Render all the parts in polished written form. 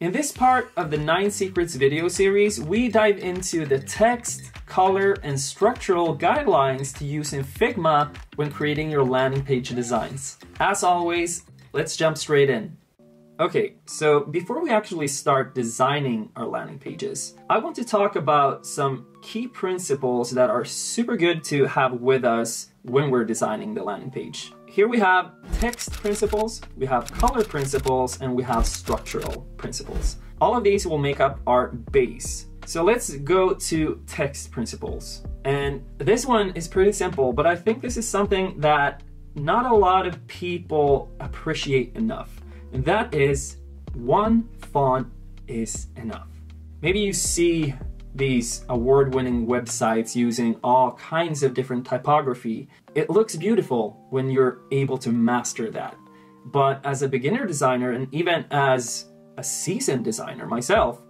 In this part of the 9 Secrets video series, we dive into the text, color, and structural guidelines to use in Figma when creating your landing page designs. As always, let's jump straight in. Okay, so before we actually start designing our landing pages, I want to talk about some key principles that are super good to have with us when we're designing the landing page. Here we have text principles, we have color principles, and we have structural principles. All of these will make up our base. So let's go to text principles. And this one is pretty simple, but I think this is something that not a lot of people appreciate enough. And that is, one font is enough. Maybe you see these award-winning websites using all kinds of different typography. It looks beautiful when you're able to master that. But as a beginner designer, and even as a seasoned designer myself,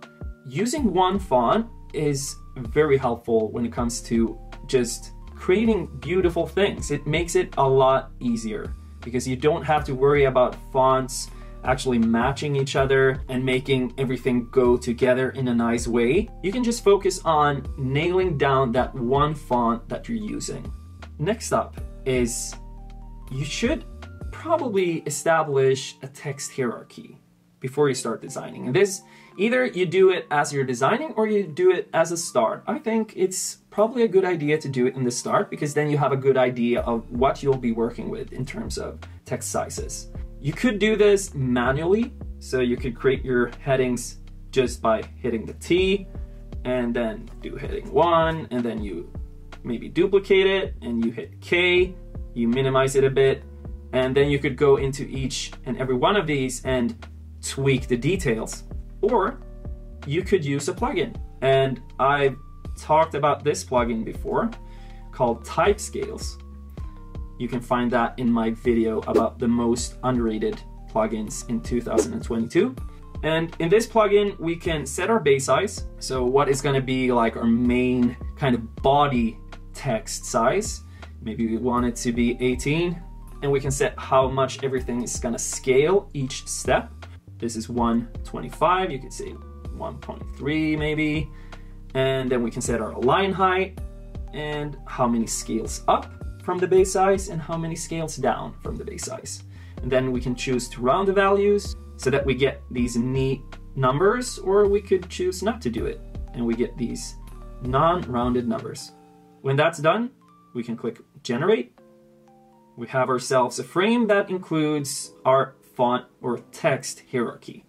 using one font is very helpful when it comes to just creating beautiful things. It makes it a lot easier because you don't have to worry about fonts actually matching each other and making everything go together in a nice way. You can just focus on nailing down that one font that you're using. Next up is, you should probably establish a text hierarchy before you start designing. And this, either you do it as you're designing or you do it as a start. I think it's probably a good idea to do it in the start because then you have a good idea of what you'll be working with in terms of text sizes. You could do this manually, so you could create your headings just by hitting the T and then do heading 1, and then you maybe duplicate it and you hit K, you minimize it a bit, and then you could go into each and every one of these and tweak the details. Or you could use a plugin, and I've talked about this plugin before called Type Scales. You can find that in my video about the most underrated plugins in 2022. And in this plugin, we can set our base size. So what is gonna be like our main kind of body text size. Maybe we want it to be 18, and we can set how much everything is gonna scale each step. This is 125, you could say 1.3 maybe. And then we can set our align height and how many scales up from the base size and how many scales down from the base size. And then we can choose to round the values so that we get these neat numbers, or we could choose not to do it and we get these non-rounded numbers. When that's done, we can click generate. We have ourselves a frame that includes our font or text hierarchy.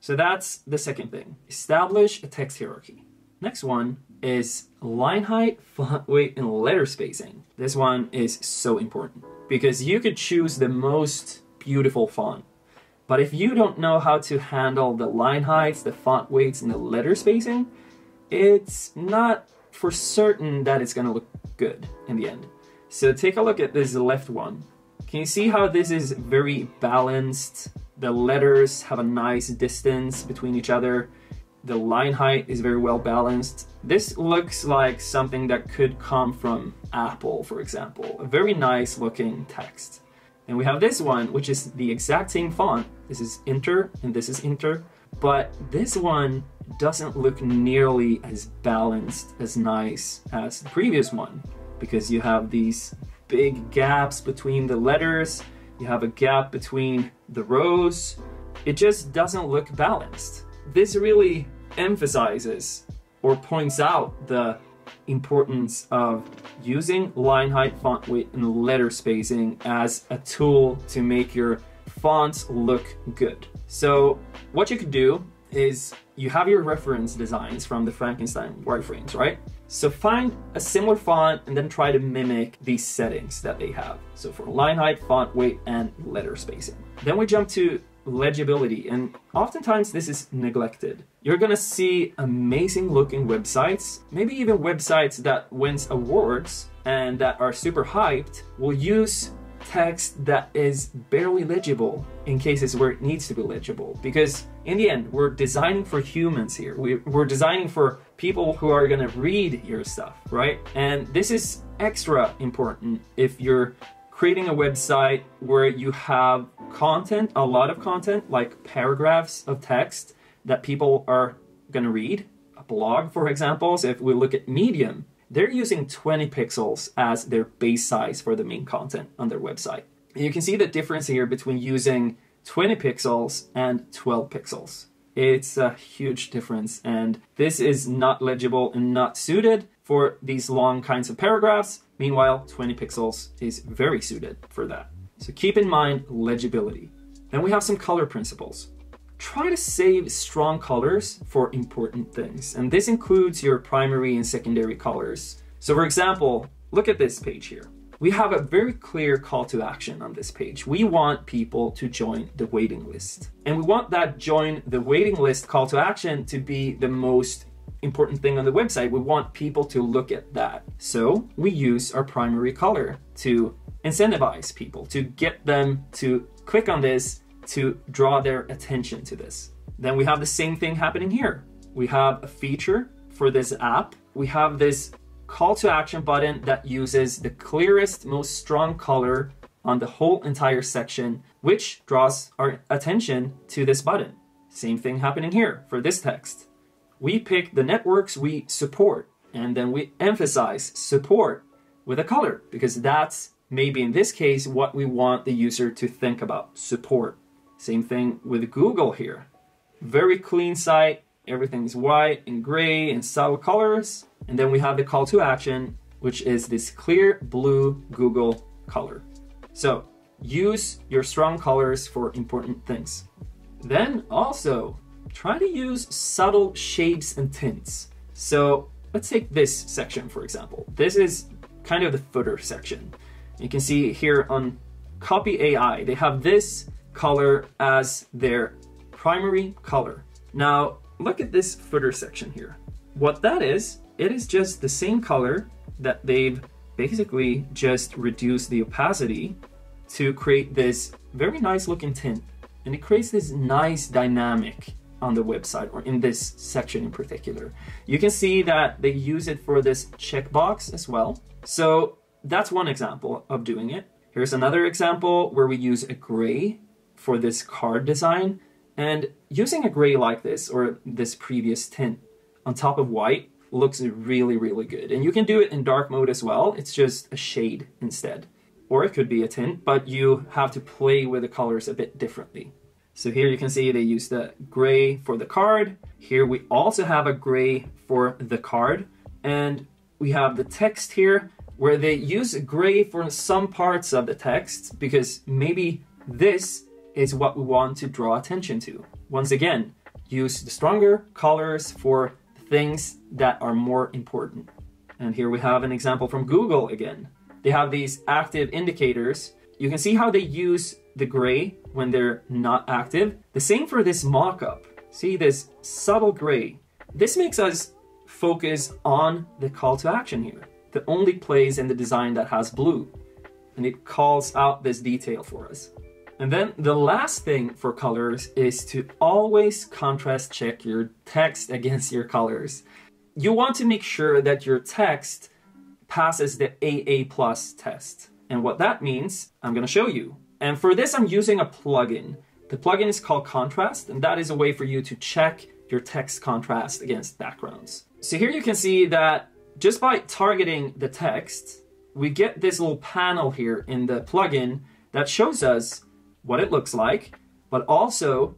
So that's the second thing, establish a text hierarchy. Next one is line height, font weight, and letter spacing. This one is so important because you could choose the most beautiful font, but if you don't know how to handle the line heights, the font weights, and the letter spacing, it's not for certain that it's gonna look good in the end. So take a look at this left one. Can you see how this is very balanced? The letters have a nice distance between each other. The line height is very well balanced. This looks like something that could come from Apple, for example. A very nice looking text. And we have this one, which is the exact same font. This is Inter and this is Inter, but this one doesn't look nearly as balanced, as nice as the previous one, because you have these big gaps between the letters. You have a gap between the rows. It just doesn't look balanced. This really emphasizes or points out the importance of using line height, font weight, and letter spacing as a tool to make your fonts look good. So what you could do is, you have your reference designs from the Frankenstein wireframes, right? So find a similar font and then try to mimic these settings that they have. So for line height, font weight, and letter spacing. Then we jump to legibility, and oftentimes this is neglected. You're gonna see amazing looking websites, maybe even websites that wins awards and that are super hyped, will use text that is barely legible in cases where it needs to be legible, because in the end we're designing for humans here. We're designing for people who are gonna read your stuff, right? And this is extra important if you're creating a website where you have content, a lot of content, like paragraphs of text that people are going to read, a blog, for example. So if we look at Medium, they're using 20 pixels as their base size for the main content on their website. And you can see the difference here between using 20 pixels and 12 pixels. It's a huge difference, and this is not legible and not suited for these long kinds of paragraphs. Meanwhile, 20 pixels is very suited for that. So keep in mind legibility. Then we have some color principles. Try to save strong colors for important things, and this includes your primary and secondary colors. So for example, look at this page here. We have a very clear call to action on this page. We want people to join the waiting list. And we want that join the waiting list call to action to be the most important thing on the website. We want people to look at that. So we use our primary color to incentivize people, to get them to click on this, to draw their attention to this. Then we have the same thing happening here. We have a feature for this app. We have this call to action button that uses the clearest, most strong color on the whole entire section, which draws our attention to this button. Same thing happening here for this text. We pick the networks we support, and then we emphasize support with a color, because that's maybe in this case what we want the user to think about, support. Same thing with Google here. Very clean site, everything's white and gray and subtle colors. And then we have the call to action, which is this clear blue Google color. So use your strong colors for important things. Then also try to use subtle shades and tints. So let's take this section, for example. This is kind of the footer section. You can see here on Copy AI, they have this color as their primary color. Now look at this footer section here. What that is, it is just the same color that they've basically just reduced the opacity to create this very nice looking tint. And it creates this nice dynamic on the website, or in this section in particular. You can see that they use it for this checkbox as well. So that's one example of doing it. Here's another example where we use a gray for this card design. And using a gray like this, or this previous tint on top of white, looks really, really good. And you can do it in dark mode as well. It's just a shade instead. Or it could be a tint, but you have to play with the colors a bit differently. So here you can see they use the gray for the card. Here we also have a gray for the card. And we have the text here where they use gray for some parts of the text, because maybe this is what we want to draw attention to. Once again, use the stronger colors for things that are more important. And here we have an example from Google again. They have these active indicators. You can see how they use the gray when they're not active. The same for this mock-up. See this subtle gray. This makes us focus on the call to action here, the only place in the design that has blue. And it calls out this detail for us. And then the last thing for colors is to always contrast check your text against your colors. You want to make sure that your text passes the AA+ test. And what that means, I'm going to show you. And for this, I'm using a plugin. The plugin is called Contrast, and that is a way for you to check your text contrast against backgrounds. So here you can see that just by targeting the text, we get this little panel here in the plugin that shows us what it looks like, but also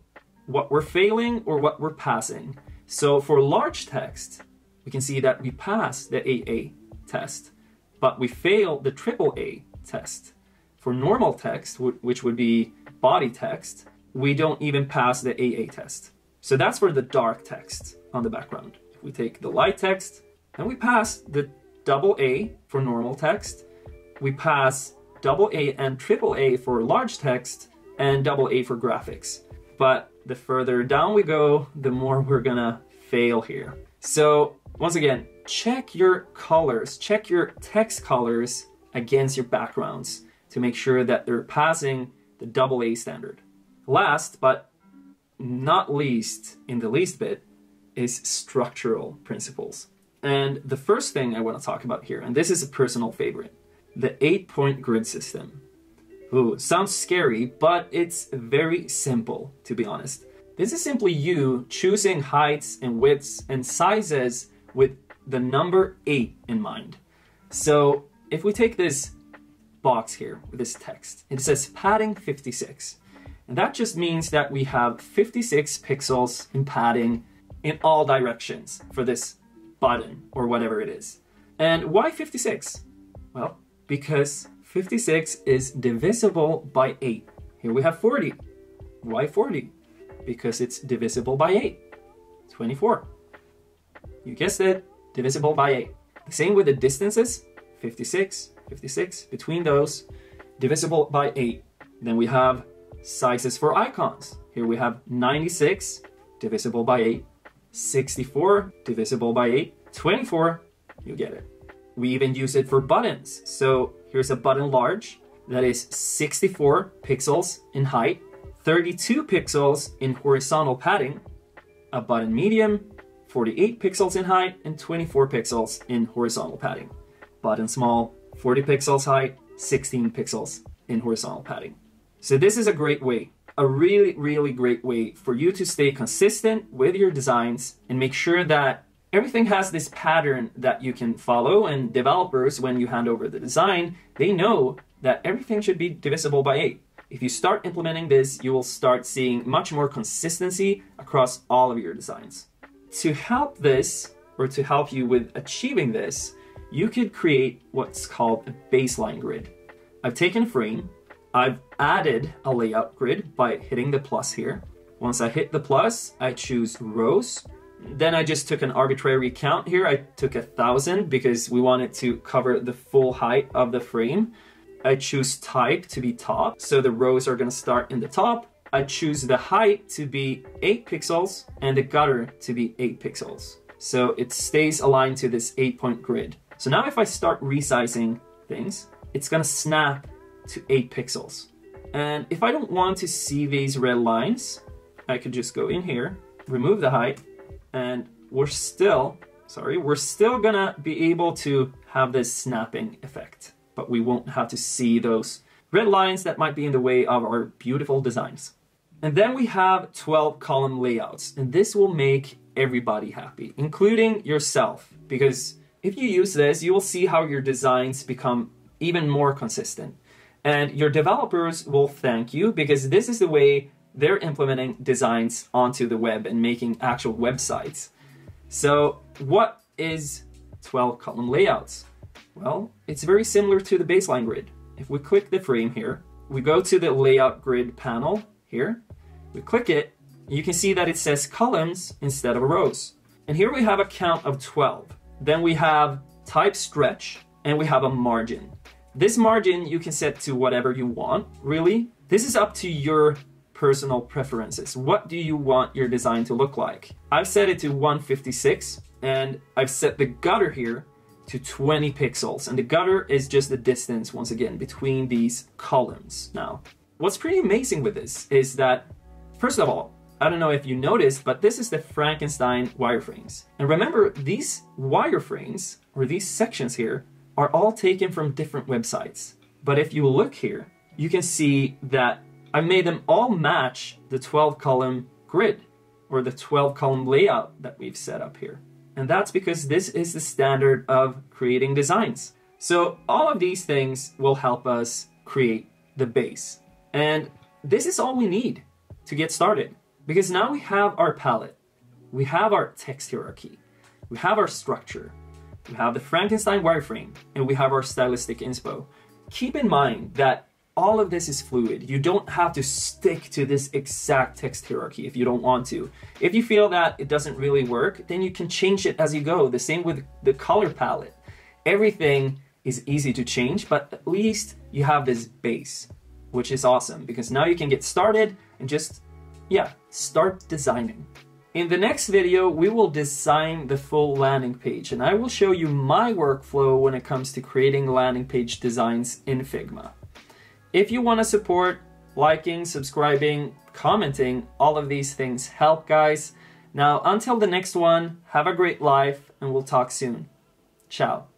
what we're failing or what we're passing. So for large text, we can see that we pass the AA test, but we fail the AAA test. For normal text, which would be body text, we don't even pass the AA test. So that's for the dark text on the background. If we take the light text, then we pass the AA for normal text, we pass AA and AAA for large text, and AA for graphics. But the further down we go, the more we're gonna fail here. So once again, check your colors, check your text colors against your backgrounds to make sure that they're passing the AA standard. Last but not least, in the least bit, is structural principles. And the first thing I wanna talk about here, and this is a personal favorite, the 8-point grid system. Ooh, sounds scary, but it's very simple, to be honest. This is simply you choosing heights and widths and sizes with the number 8 in mind. So if we take this box here with this text, it says padding 56. And that just means that we have 56 pixels in padding in all directions for this button or whatever it is. And why 56? Well, because 56 is divisible by 8. Here we have 40. Why 40? Because it's divisible by 8. 24. You guessed it, divisible by 8. The same with the distances, 56, 56, between those, divisible by 8. Then we have sizes for icons. Here we have 96, divisible by 8, 64, divisible by 8, 24, you get it. We even use it for buttons. So here's a button large that is 64 pixels in height, 32 pixels in horizontal padding, a button medium, 48 pixels in height, and 24 pixels in horizontal padding. Button small, 40 pixels height, 16 pixels in horizontal padding. So this is a great way, a really, really great way for you to stay consistent with your designs and make sure that everything has this pattern that you can follow, and developers, when you hand over the design, they know that everything should be divisible by 8. If you start implementing this, you will start seeing much more consistency across all of your designs. To help this, or to help you with achieving this, you could create what's called a baseline grid. I've taken a frame, I've added a layout grid by hitting the plus here. Once I hit the plus, I choose rows. Then I just took an arbitrary count here. I took 1,000 because we wanted to cover the full height of the frame. I choose type to be top, so the rows are gonna start in the top. I choose the height to be 8 pixels and the gutter to be 8 pixels. So it stays aligned to this 8-point grid. So now if I start resizing things, it's gonna snap to 8 pixels. And if I don't want to see these red lines, I could just go in here, remove the height, and we're still gonna be able to have this snapping effect, but we won't have to see those red lines that might be in the way of our beautiful designs. And then we have 12 column layouts, and this will make everybody happy, including yourself, because if you use this, you will see how your designs become even more consistent. And your developers will thank you, because this is the way they're implementing designs onto the web and making actual websites. So what is 12 column layouts? Well, it's very similar to the baseline grid. If we click the frame here, we go to the layout grid panel here, we click it, you can see that it says columns instead of rows. And here we have a count of 12. Then we have type stretch, and we have a margin. This margin you can set to whatever you want, really. This is up to your personal preferences. What do you want your design to look like? I've set it to 156, and I've set the gutter here to 20 pixels. And the gutter is just the distance, once again, between these columns. Now, what's pretty amazing with this is that, first of all, I don't know if you noticed, but this is the Frankenstein wireframes. And remember, these wireframes, or these sections here, are all taken from different websites. But if you look here, you can see that I made them all match the 12 column grid, or the 12 column layout that we've set up here. And that's because this is the standard of creating designs. So all of these things will help us create the base. And this is all we need to get started, because now we have our palette, we have our text hierarchy, we have our structure, we have the Frankenstein wireframe, and we have our stylistic inspo. Keep in mind that all of this is fluid. You don't have to stick to this exact text hierarchy if you don't want to. If you feel that it doesn't really work, then you can change it as you go. The same with the color palette. Everything is easy to change, but at least you have this base, which is awesome, because now you can get started and just, start designing. In the next video, we will design the full landing page, and I will show you my workflow when it comes to creating landing page designs in Figma. If you want to support liking, subscribing, commenting, all of these things help, guys. Now, until the next one, have a great life, and we'll talk soon. Ciao.